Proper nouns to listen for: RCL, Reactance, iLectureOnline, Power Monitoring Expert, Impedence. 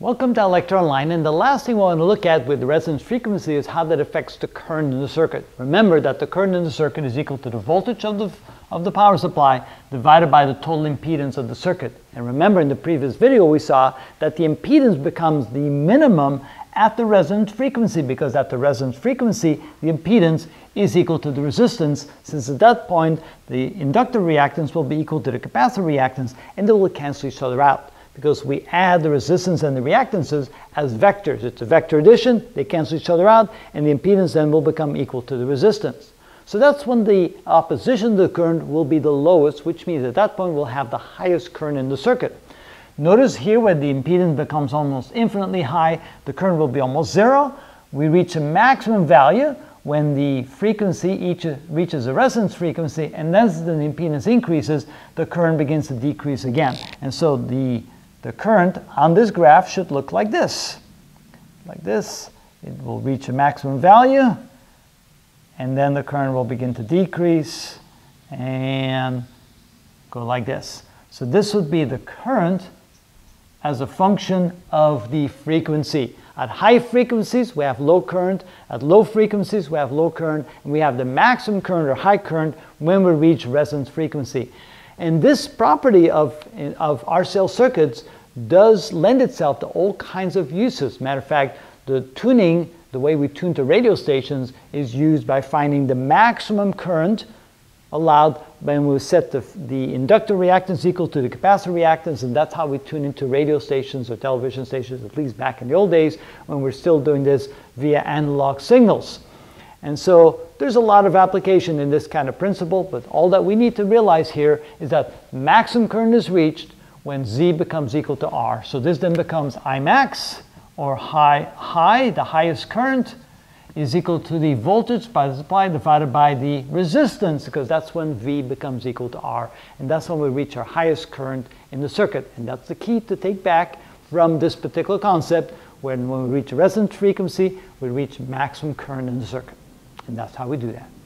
Welcome to iLectureOnline, and the last thing we want to look at with resonance frequency is how that affects the current in the circuit. Remember that the current in the circuit is equal to the voltage of the power supply divided by the total impedance of the circuit. And remember, in the previous video we saw that the impedance becomes the minimum at the resonance frequency, because at the resonance frequency the impedance is equal to the resistance, since at that point the inductor reactance will be equal to the capacitor reactance and they will cancel each other out. Because we add the resistance and the reactances as vectors. It's a vector addition, they cancel each other out, and the impedance then will become equal to the resistance. So that's when the opposition to the current will be the lowest, which means at that point we'll have the highest current in the circuit. Notice here where the impedance becomes almost infinitely high, the current will be almost zero. We reach a maximum value when the frequency reaches the resonance frequency, and as the impedance increases, the current begins to decrease again. And so the current on this graph should look like this. Like this. It will reach a maximum value, and then the current will begin to decrease and go like this. So this would be the current as a function of the frequency. At high frequencies we have low current, at low frequencies we have low current, and we have the maximum current or high current when we reach resonance frequency. And this property of RCL circuits does lend itself to all kinds of uses. Matter of fact, the tuning, the way we tune to radio stations, is used by finding the maximum current allowed when we set the inductor reactance equal to the capacitor reactance, and that's how we tune into radio stations or television stations, at least back in the old days when we're still doing this via analog signals. And so there's a lot of application in this kind of principle, but all that we need to realize here is that maximum current is reached when Z becomes equal to R. So this then becomes Imax, or high, the highest current, is equal to the voltage by the supply divided by the resistance, because that's when V becomes equal to R. And that's when we reach our highest current in the circuit. And that's the key to take back from this particular concept. When we reach resonance frequency, we reach maximum current in the circuit. And that's how we do that.